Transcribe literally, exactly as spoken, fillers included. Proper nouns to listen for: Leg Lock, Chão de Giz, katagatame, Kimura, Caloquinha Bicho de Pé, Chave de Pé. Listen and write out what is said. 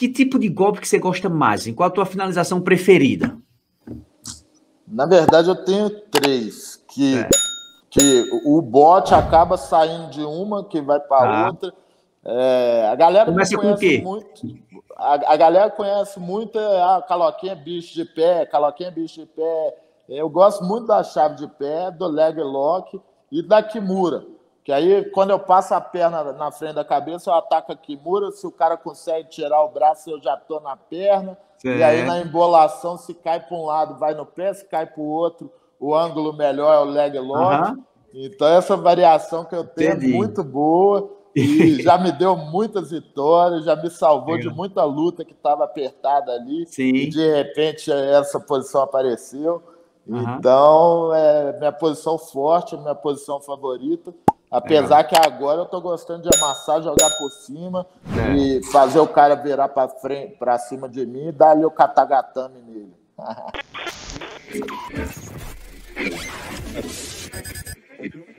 Que tipo de golpe que você gosta mais? Qual a tua finalização preferida? Na verdade, eu tenho três. Que, é. que o bote acaba saindo de uma, que vai para ah. outra. É, a galera Começa com o quê? Muito, a, a galera conhece muito a ah, caloquinha bicho de pé, caloquinha bicho de pé. Eu gosto muito da chave de pé, do leg lock e da Kimura. Que aí, quando eu passo a perna na frente da cabeça, eu ataco a Kimura. Se o cara consegue tirar o braço, eu já estou na perna. Certo. E aí, na embolação, se cai para um lado, vai no pé. Se cai para o outro, o ângulo melhor é o leg lock. Uhum. Então, essa variação que eu tenho Entendi. é muito boa. E já me deu muitas vitórias, já me salvou Legal. de muita luta que estava apertada ali. Sim. E, de repente, essa posição apareceu. Uhum. Então, é minha posição forte, minha posição favorita. Apesar é. que agora eu tô gostando de amassar, jogar por cima é. e fazer o cara virar pra frente, pra cima de mim e dar ali o katagatame nele.